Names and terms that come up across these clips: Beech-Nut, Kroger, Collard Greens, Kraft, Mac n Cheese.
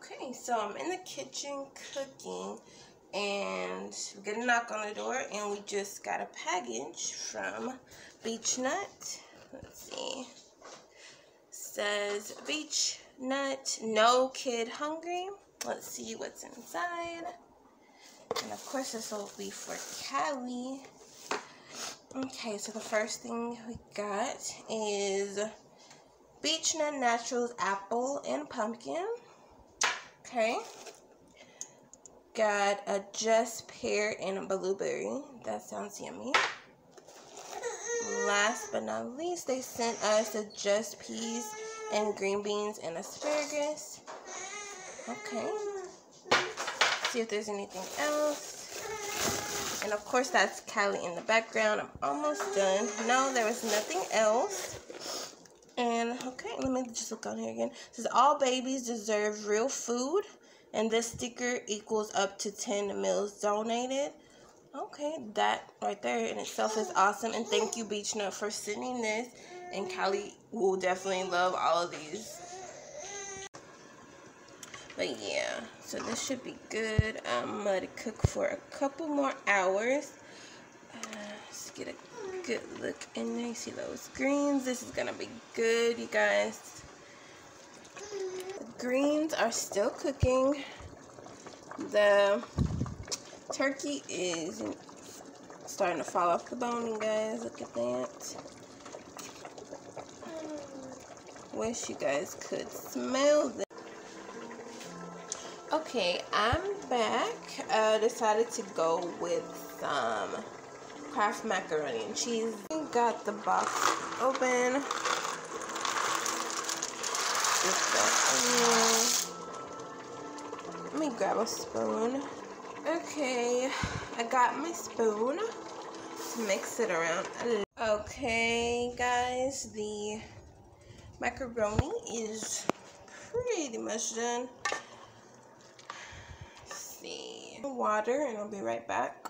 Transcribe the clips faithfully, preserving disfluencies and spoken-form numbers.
Okay, so I'm in the kitchen cooking, and we get a knock on the door, and we just got a package from Beech-Nut. Let's see. Says Beech-Nut, no kid hungry. Let's see what's inside. And of course, this will be for Callie. Okay, so the first thing we got is Beech-Nut Naturals apple and pumpkin. Okay. Got a just pear and a blueberry. That sounds yummy. Last but not least, they sent us a just peas and green beans and asparagus. Okay. See if there's anything else. And of course, that's Callie in the background. I'm almost done. No, there was nothing else. And, okay, let me just look on here again. It says, all babies deserve real food, and this sticker equals up to ten meals donated. Okay, that right there in itself is awesome. And thank you, Beech-Nut, for sending this. And Callie will definitely love all of these. But, yeah, so this should be good. I'm going to cook for a couple more hours. Uh, let's get a good look in there. You see those greens? This is gonna be good, you guys. The greens are still cooking. The turkey is starting to fall off the bone, you guys. Look at that. Wish you guys could smell this. Okay, I'm back. I uh, decided to go with some um, Kraft macaroni and cheese. We got the box open. Let me grab a spoon. Okay, I got my spoon to mix it around. Okay, guys, the macaroni is pretty much done. Let's see, water, and I'll be right back.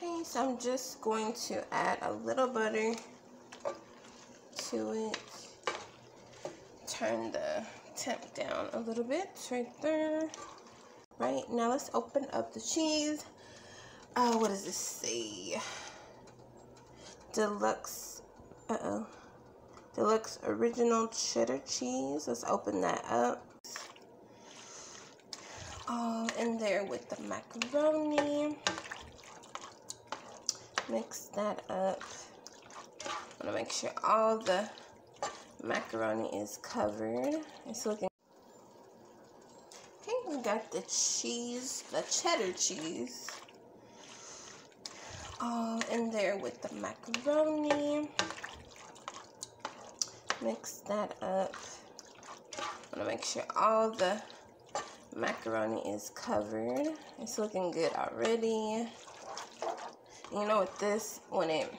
Okay, so I'm just going to add a little butter to it. Turn the temp down a little bit right there. Right, now let's open up the cheese. Uh, what does this say? Deluxe, uh-oh. Deluxe original cheddar cheese. Let's open that up. All in there with the macaroni. Mix that up. I'm gonna make sure all the macaroni is covered. It's looking okay. We got the cheese, the cheddar cheese, all in there with the macaroni. Mix that up. I'm gonna make sure all the macaroni is covered. It's looking good already. You know, with this, when it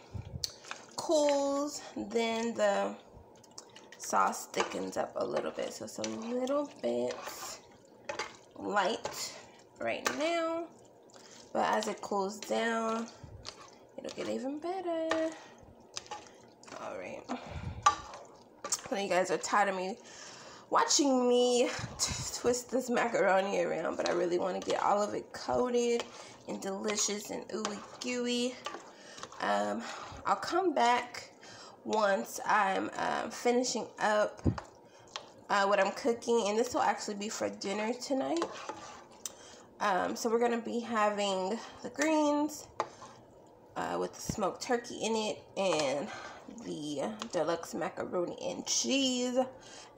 cools, then the sauce thickens up a little bit. So it's a little bit light right now. But as it cools down, it'll get even better. All right. I know you guys are tired of me watching me twist this macaroni around, but I really want to get all of it coated and delicious and ooey gooey. Um, I'll come back once I'm um, finishing up uh, what I'm cooking, and this will actually be for dinner tonight. Um, so we're gonna be having the greens uh, with the smoked turkey in it and the deluxe macaroni and cheese,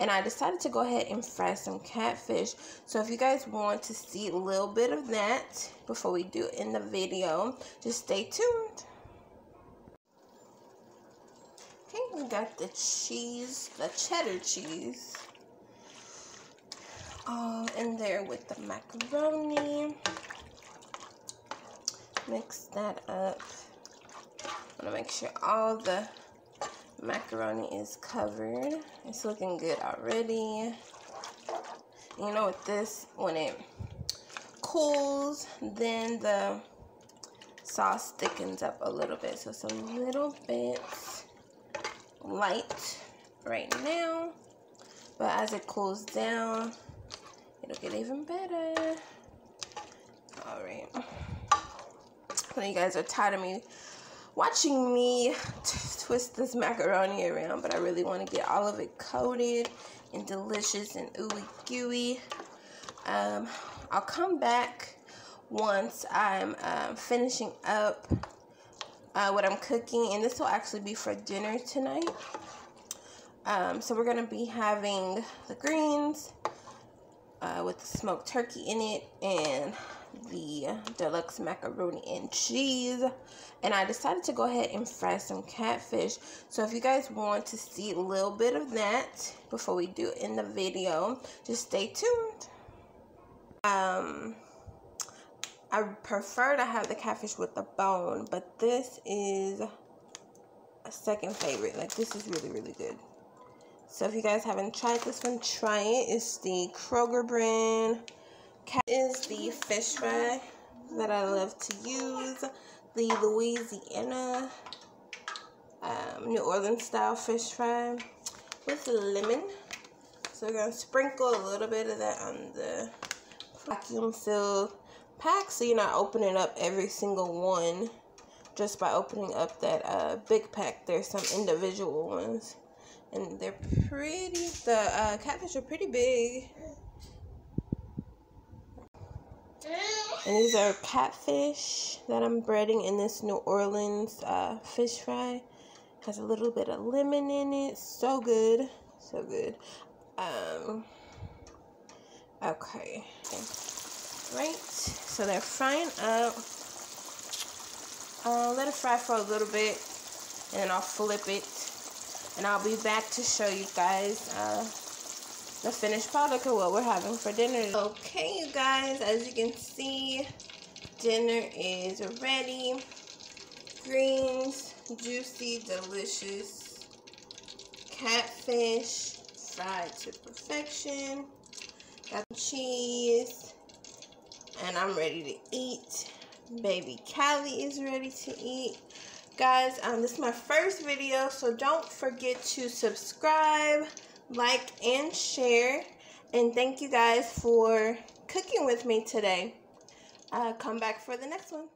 and I decided to go ahead and fry some catfish. So if you guys want to see a little bit of that before we do in the video, just stay tuned. Okay, we got the cheese, the cheddar cheese, all in there with the macaroni. Mix that up. I'm gonna make sure all the macaroni is covered. It's looking good already. You know, with this, when it cools, then the sauce thickens up a little bit. So it's a little bit light right now. But as it cools down, it'll get even better. Alright. I know you guys are tired of me watching me t twist this macaroni around, but I really want to get all of it coated and delicious and ooey-gooey. Um, I'll come back once I'm uh, finishing up uh, what I'm cooking, and this will actually be for dinner tonight. Um, so we're going to be having the greens uh, with the smoked turkey in it and the deluxe macaroni and cheese. And I decided to go ahead and fry some catfish. So if you guys want to see a little bit of that before we do in the video, just stay tuned. Um, I prefer to have the catfish with the bone, but this is a second favorite. Like, this is really, really good. So if you guys haven't tried this one, try it. It's the Kroger brand. Cat is the fish fry that I love to use. The Louisiana um, New Orleans style fish fry with lemon. So we're going to sprinkle a little bit of that on the vacuum sealed pack so you're not opening up every single one just by opening up that uh, big pack. There's some individual ones. And they're pretty, the uh, catfish are pretty big. And these are catfish that I'm breading in this New Orleans uh, fish fry. Has a little bit of lemon in it. So good. So good. Um, okay. Right. So they're frying up. Uh, let it fry for a little bit. And then I'll flip it. And I'll be back to show you guys uh, the finished product of what we're having for dinner. Okay, you guys, as you can see, dinner is ready. Greens, juicy, delicious catfish, fried to perfection. Got some cheese, and I'm ready to eat. Baby Callie is ready to eat. Guys, um, this is my first video, so don't forget to subscribe, like, and share. And thank you guys for cooking with me today. Uh, come back for the next one.